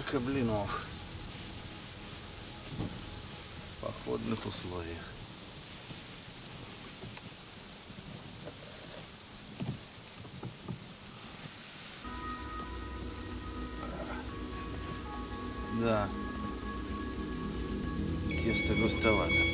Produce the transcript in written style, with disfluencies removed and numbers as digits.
сварка блинов в походных условиях. Да, тесто густовато.